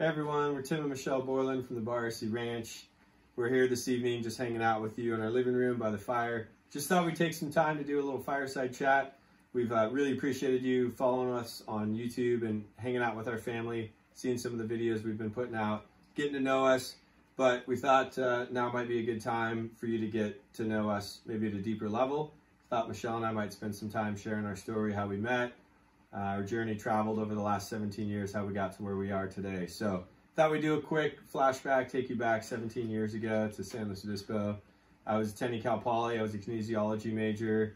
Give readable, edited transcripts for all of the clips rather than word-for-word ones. Hey everyone, we're Tim and Michelle Boylan from the Bar SZ Ranch. We're here this evening just hanging out with you in our living room by the fire. Just thought we'd take some time to do a little fireside chat. We've really appreciated you following us on YouTube and hanging out with our family, seeing some of the videos we've been putting out, getting to know us, but we thought now might be a good time for you to get to know us maybe at a deeper level. Thought Michelle and I might spend some time sharing our story, how we met, our journey traveled over the last 17 years, how we got to where we are today. So thought we'd do a quick flashback, take you back 17 years ago to San Luis Obispo. I was attending Cal Poly. I was a kinesiology major,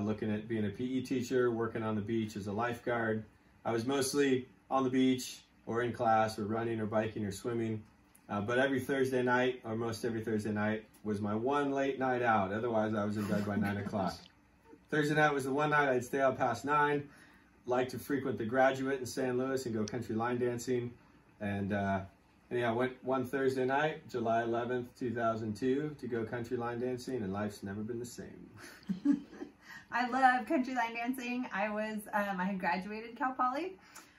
looking at being a PE teacher, working on the beach as a lifeguard. I was mostly on the beach or in class or running or biking or swimming. But every Thursday night, or most every Thursday night, was my one late night out. Otherwise, I was in bed by 9 o'clock. Thursday night was the one night I'd stay out past 9. Liked to frequent the Graduate in San Luis and go country line dancing. And anyhow, went one Thursday night, July 11th, 2002, to go country line dancing, and life's never been the same. I love country line dancing. I had graduated Cal Poly.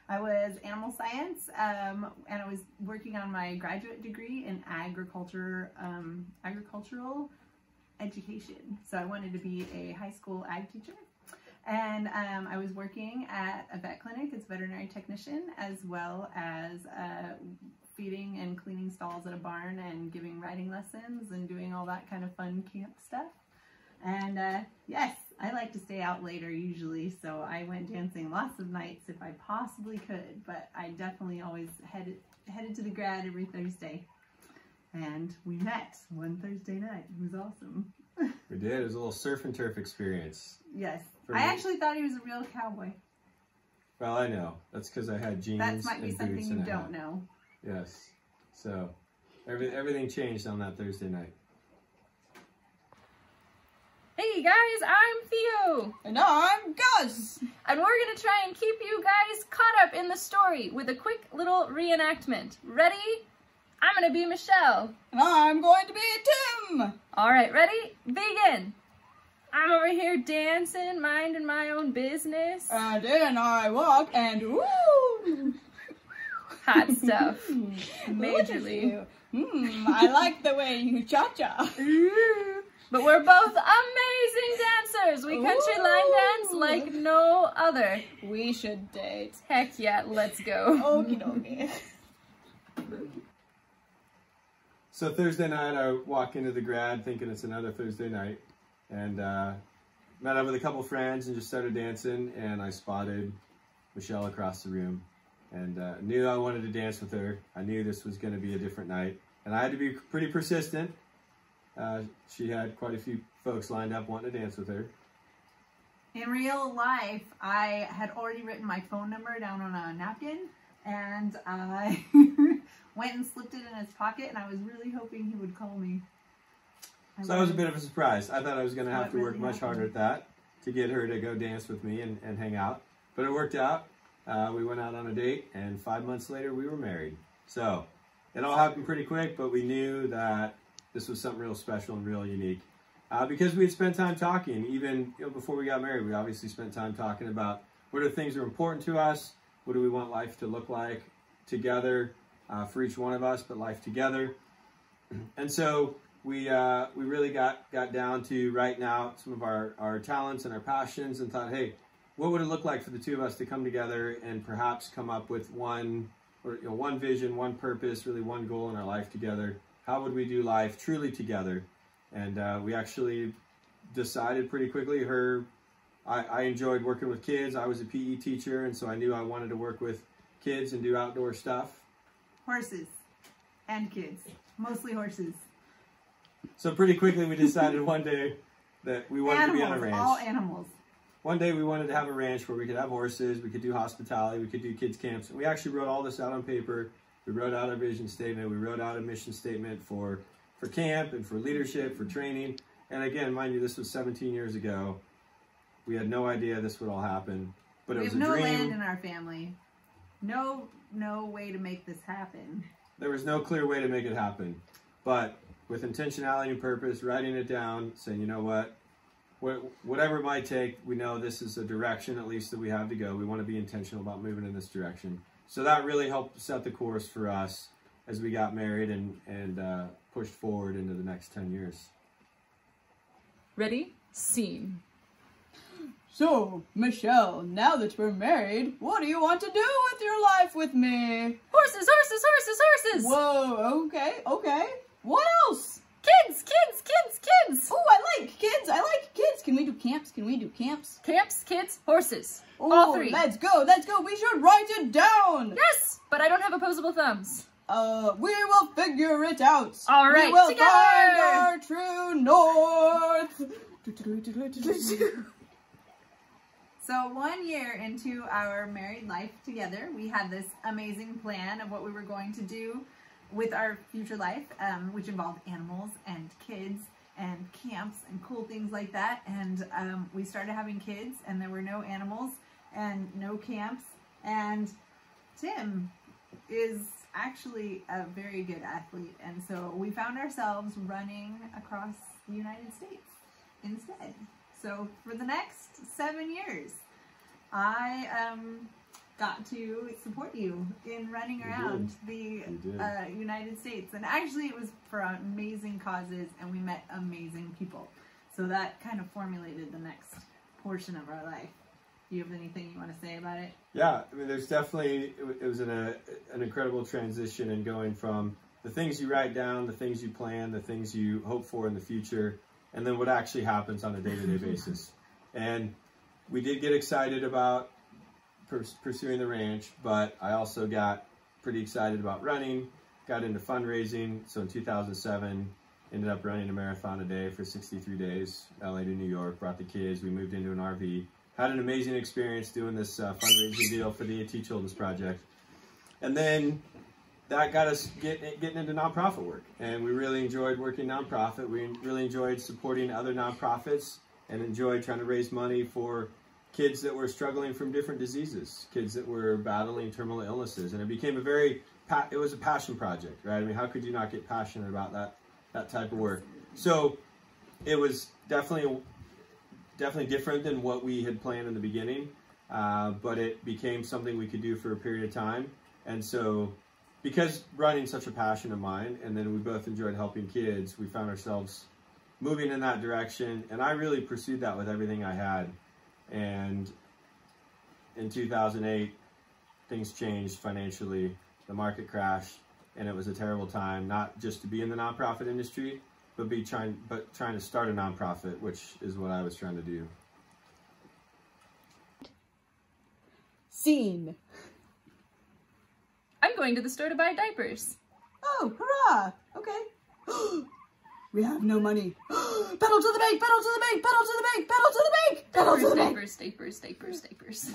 I was animal science, and I was working on my graduate degree in agricultural education. So I wanted to be a high school ag teacher. And I was working at a vet clinic as a veterinary technician, as well as feeding and cleaning stalls at a barn and giving riding lessons and doing all that kind of fun camp stuff. And yes, I like to stay out later usually, so I went dancing lots of nights if I possibly could, but I definitely always headed to the grad every Thursday. And we met one Thursday night. It was awesome. We did. It was a little surf and turf experience. Yes. I actually thought he was a real cowboy. Well, I know. That's because I had jeans and boots. That might be something you don't know. Yes. So, everything changed on that Thursday night. Hey guys, I'm Theo. And I'm Gus. And we're going to try and keep you guys caught up in the story with a quick little reenactment. Ready? I'm going to be Michelle. And I'm going to be Tim. All right, ready? Begin. I'm over here dancing, minding my own business. And in I walk and woo. Hot stuff. Majorly. I like the way you cha-cha. But we're both amazing dancers. We country line dance like no other. We should date. Heck yeah, let's go. Okie dokie. So Thursday night, I walk into the grad thinking it's another Thursday night, and met up with a couple friends and just started dancing, and I spotted Michelle across the room and knew I wanted to dance with her. I knew this was going to be a different night, and I had to be pretty persistent. She had quite a few folks lined up wanting to dance with her. In real life, I had already written my phone number down on a napkin, and I went and slipped it in his pocket, and I was really hoping he would call me. So that was a bit of a surprise. I thought I was going to have to work much harder at that to get her to go dance with me and hang out. But it worked out. We went out on a date, and 5 months later, we were married. So it all happened pretty quick, but we knew that this was something real special and real unique. Because we had spent time talking, even before we got married, we obviously spent time talking about what are things that are important to us, what do we want life to look like together for each one of us, but life together. And so we really got down to writing out some of our talents and our passions and thought, hey, what would it look like for the two of us to come together and perhaps come up with one vision, one purpose, really one goal in our life together? How would we do life truly together? And we actually decided pretty quickly. I enjoyed working with kids. I was a PE teacher, and so I knew I wanted to work with kids and do outdoor stuff. Horses and kids, mostly horses. So pretty quickly we decided one day that we wanted to be on a ranch. All animals. One day we wanted to have a ranch where we could have horses, we could do hospitality, we could do kids camps. And we actually wrote all this out on paper. We wrote out our vision statement. We wrote out a mission statement for camp and for leadership, for training. And again, mind you, this was 17 years ago. We had no idea this would all happen, but it was a dream. We have no land in our family. No way to make this happen. There was no clear way to make it happen, but with intentionality and purpose, writing it down, saying, you know what, whatever it might take, we know this is a direction at least that we have to go. We want to be intentional about moving in this direction. So that really helped set the course for us as we got married and pushed forward into the next 10 years. Ready, scene. So, Michelle, now that we're married, what do you want to do with your life with me? Horses, horses, horses, horses! Whoa, okay, okay. What else? Kids, kids, kids, kids! Oh, I like kids, I like kids. Can we do camps? Can we do camps? Camps, kids, horses. Ooh, all three. Let's go, let's go. We should write it down. Yes, but I don't have opposable thumbs. We will figure it out. All right, we will together. Find our true north. So 1 year into our married life together, we had this amazing plan of what we were going to do with our future life, which involved animals and kids and camps and cool things like that. And we started having kids and there were no animals and no camps. And Tim is actually a very good athlete. And so we found ourselves running across the United States instead. So for the next 7 years, I got to support you in running around the United States. And actually it was for amazing causes and we met amazing people. So that kind of formulated the next portion of our life. Do you have anything you want to say about it? Yeah, I mean, there's definitely, it was an incredible transition in going from the things you write down, the things you plan, the things you hope for in the future, and then what actually happens on a day-to-day basis. And we did get excited about pursuing the ranch, but I also got pretty excited about running, got into fundraising. So in 2007, ended up running a marathon a day for 63 days, LA to New York, brought the kids, we moved into an RV, had an amazing experience doing this fundraising deal for the Teach Children's Project. And then that got us getting into nonprofit work, and we really enjoyed working nonprofit. We really enjoyed supporting other nonprofits and enjoyed trying to raise money for kids that were struggling from different diseases, kids that were battling terminal illnesses, and it became it was a passion project, right? I mean, how could you not get passionate about that type of work? So it was definitely different than what we had planned in the beginning, but it became something we could do for a period of time, and so. Because running's such a passion of mine, and then we both enjoyed helping kids, we found ourselves moving in that direction, and I really pursued that with everything I had. And in 2008, things changed financially, the market crashed, and it was a terrible time, not just to be in the nonprofit industry, but trying to start a nonprofit, which is what I was trying to do. Scene. I'm going to the store to buy diapers. Oh, hurrah! Okay. We have no money. Pedal to the bank! Pedal to the bank! Pedal to the bank! Pedal to the bank! Pedal to the bank! Diapers, diapers, diapers, diapers.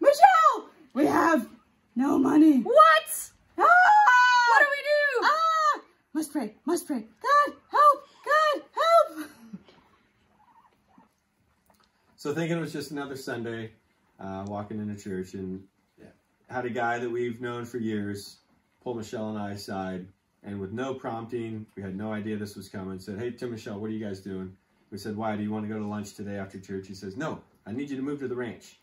Michelle! We have no money. What? Ah! What do we do? Ah! Must pray, must pray. God, help! God, help! So thinking it was just another Sunday, walking into church and had a guy that we've known for years pull Michelle and I aside, and with no prompting, we had no idea this was coming, said, "Hey, Tim, Michelle, what are you guys doing?" We said, "Why, do you want to go to lunch today after church?" He says, "No, I need you to move to the ranch."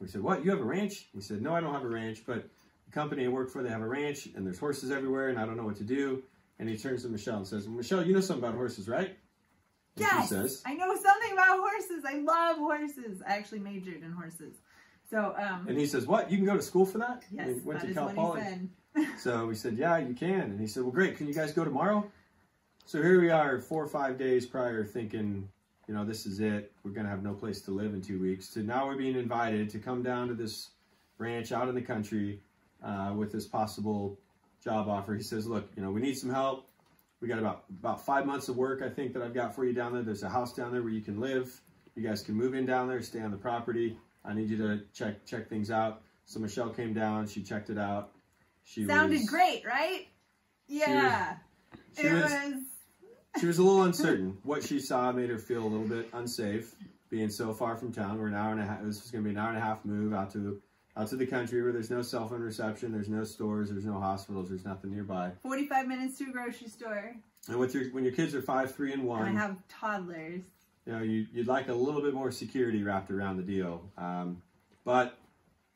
We said, "What, you have a ranch?" He said, "No, I don't have a ranch, but the company I work for, they have a ranch, and there's horses everywhere, and I don't know what to do." And he turns to Michelle and says, "Michelle, you know something about horses, right?" And yes, she says, "I know something about horses. I love horses. I actually majored in horses." So, and he says, "What? You can go to school for that?" Yes, and went to Cal Poly. So we said, "Yeah, you can." And he said, "Well, great. Can you guys go tomorrow?" So here we are 4 or 5 days prior thinking, you know, this is it. We're going to have no place to live in 2 weeks. So now we're being invited to come down to this ranch out in the country with this possible job offer. He says, "Look, you know, we need some help. We got about 5 months of work, I think, that I've got for you down there. There's a house down there where you can live. You guys can move in down there, stay on the property. I need you to check things out." So Michelle came down, she checked it out. She sounded great, right? Yeah. She was a little uncertain. What she saw made her feel a little bit unsafe, being so far from town. We're an hour and a half, this was gonna be an hour and a half move out to the country where there's no cell phone reception, there's no stores, there's no hospitals, there's nothing nearby. 45 minutes to a grocery store. And with when your kids are 5, 3, and 1. And I have toddlers. You know, you'd like a little bit more security wrapped around the deal. But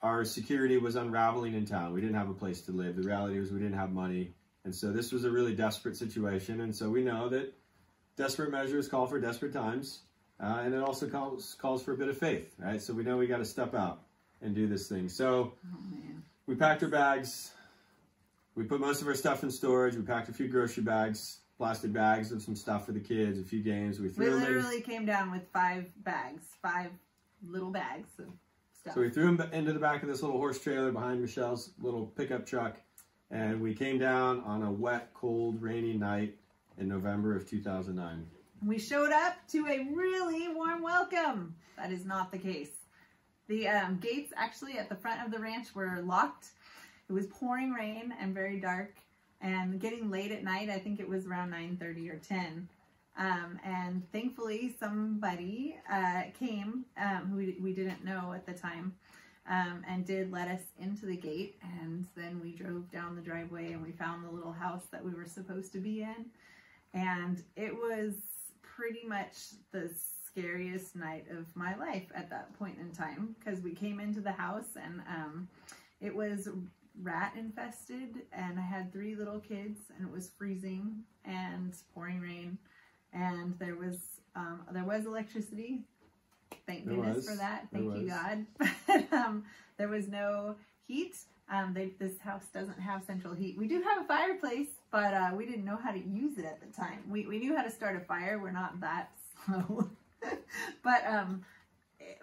our security was unraveling in town. We didn't have a place to live. The reality was we didn't have money. And so this was a really desperate situation. And so we know that desperate measures call for desperate times. And it also calls for a bit of faith, right? So we know we got to step out and do this thing. So we packed our bags. We put most of our stuff in storage. We packed a few grocery bags, plastic bags with some stuff for the kids, a few games. We literally came down with 5 little bags of stuff. So we threw them into the back of this little horse trailer behind Michelle's little pickup truck. And we came down on a wet, cold, rainy night in November of 2009. We showed up to a really warm welcome. That is not the case. The gates actually at the front of the ranch were locked. It was pouring rain and very dark and getting late at night. I think it was around 9:30 or 10. And thankfully somebody came who we didn't know at the time and did let us into the gate. And then we drove down the driveway and we found the little house that we were supposed to be in. And it was pretty much the scariest night of my life at that point in time, because we came into the house and it was rat infested, and I had 3 little kids, and it was freezing and pouring rain, and there was electricity. Thank goodness for that. Thank you, God. But there was no heat. This house doesn't have central heat. We do have a fireplace, but we didn't know how to use it at the time. We knew how to start a fire. We're not that slow. But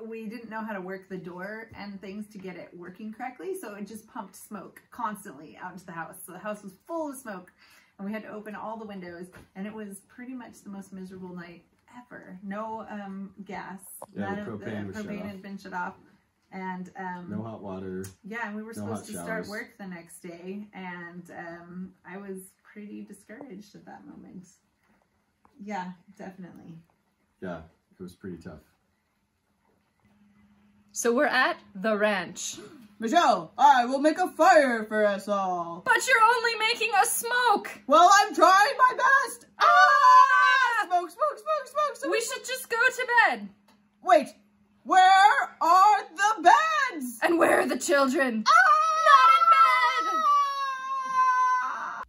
we didn't know how to work the door and things to get it working correctly. So it just pumped smoke constantly out into the house. So the house was full of smoke, and we had to open all the windows. And it was pretty much the most miserable night ever. No gas. Yeah, the propane had been shut off. And no hot water. Yeah, and we were supposed to start work the next day, and I was pretty discouraged at that moment. Yeah, definitely. Yeah, it was pretty tough. So we're at the ranch. Michelle, I will make a fire for us all. But you're only making us smoke. Well, I'm trying my best. Ah! Smoke, smoke, smoke, smoke, smoke. We should just go to bed. Wait. Where are the beds? And where are the children? Ah! Not in bed! Ah!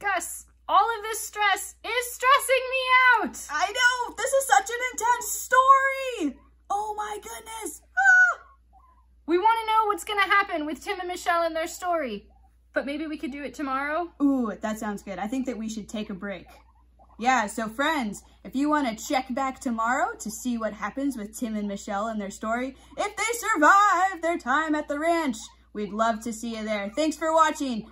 Gus, all of this stress is stressing me out! I know! This is such an intense story! Oh my goodness! Ah! We want to know what's going to happen with Tim and Michelle and their story. But maybe we could do it tomorrow? Ooh, that sounds good. I think that we should take a break. Yeah, so friends, if you want to check back tomorrow to see what happens with Tim and Michelle and their story, if they survive their time at the ranch, we'd love to see you there. Thanks for watching.